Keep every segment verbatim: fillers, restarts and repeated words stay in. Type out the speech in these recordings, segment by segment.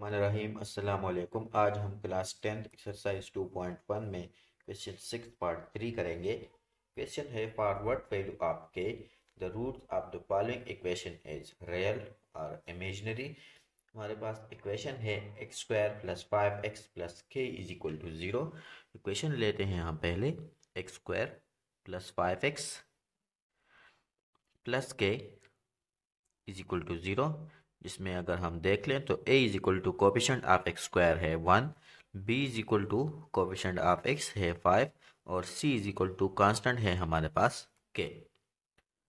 बिस्मिल्लाहिर्रहमानिर्रहीम। अस्सलाम वालेकुम। आज हम class tenth exercise two point one में क्वेश्चन सिक्स पार्ट थ्री करेंगे। क्वेश्चन है फॉरवर्ड वैल्यू आपके the root of the following equation is real और इमेजिनरी। हमारे पास इक्वेशन है x square plus five X plus K is equal to zero. Equation लेते हैं यहाँ पहले x square plus five X plus K is equal to zero, जिसमें अगर हम देख लें तो A is equal to coefficient of x square है one, B is equal to coefficient of x है फाइव और C is equal to constant है हमारे पास के।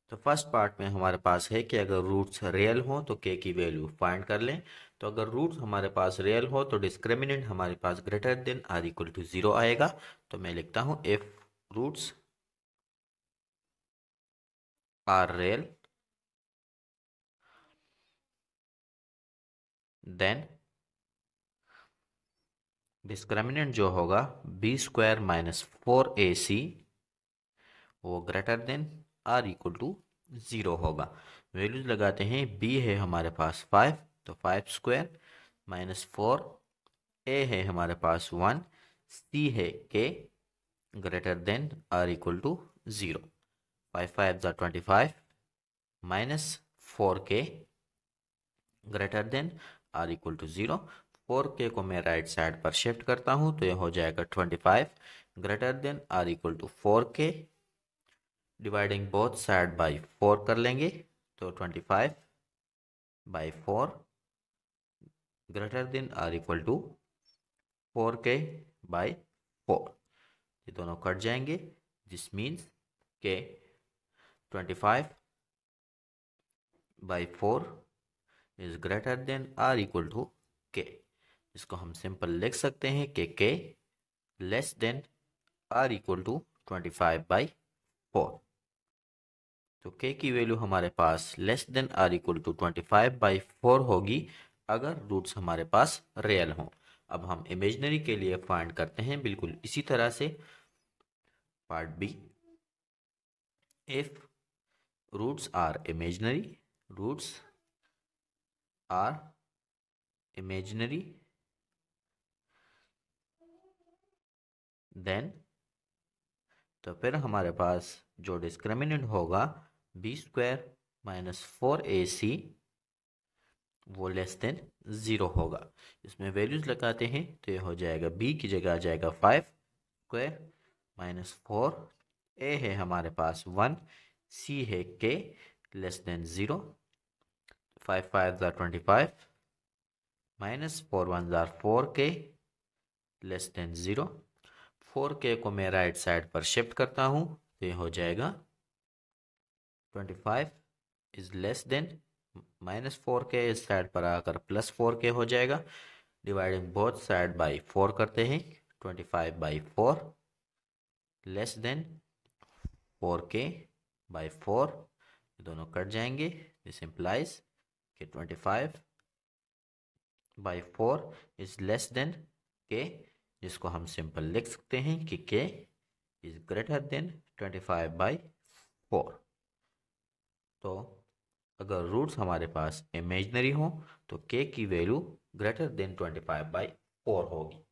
तो फर्स्ट पार्ट में हमारे पास है कि अगर रूट्स रियल हो तो के की वैल्यू फाइंड कर लें। तो अगर रूट्स हमारे पास रियल हो तो डिस्क्रिमिनेंट हमारे पास greater than or equal to zero आएगा। तो मैं लिखता हूँ if roots are real then discriminant जो होगा B square minus four A C वो greater than or equal to zero होगा। वैल्यूज लगाते हैं। बी है हमारे पास फाइव तो five square minus four, A है हमारे पास वन, सी है K greater than or equal to zero. Five five ज़ा twenty five minus four K greater than or equal to zero. Four K को मैं राइट साइड पर shift करता हूँ तो यह हो जाएगा twenty five greater than or equal to four K, dividing both side by four कर लेंगे तो twenty five by four greater than or equal to four K by four. ये दोनों कट जाएंगे जिस means K twenty five by four is greater than or equal to K. इसको हम simple लिख सकते हैं कि K less than or equal to twenty five by four. तो के की वैल्यू हमारे पास less than or equal to twenty five by four होगी अगर रूट्स हमारे पास रियल हों। अब हम इमेजिनरी के लिए फाइंड करते हैं बिल्कुल इसी तरह से। Part B if roots are imaginary, roots are imaginary then तो फिर हमारे पास जो डिस्क्रिमिनेंट होगा B square minus four A C वो लेस देन ज़ीरो होगा। इसमें वैल्यूज लगाते हैं तो ये हो जाएगा बी की जगह आ जाएगा five square minus four, A है हमारे पास वन, सी है K less than zero. Five five ज़ार twenty five minus four one ज़ार four K less than zero. Four K को मैं राइट साइड पर शिफ्ट करता हूँ तो ये हो जाएगा twenty five is less than minus four K, इस साइड पर आकर प्लस फोर के हो जाएगा, dividing both side by four करते हैं twenty five by four less than four K by four. दोनों कट जाएंगे। This implies K twenty five by four is less than K, जिसको हम सिंपल लिख सकते हैं कि K is greater than twenty five by four. तो अगर रूट्स हमारे पास इमेजिनरी हो तो के की value greater than twenty five by four होगी।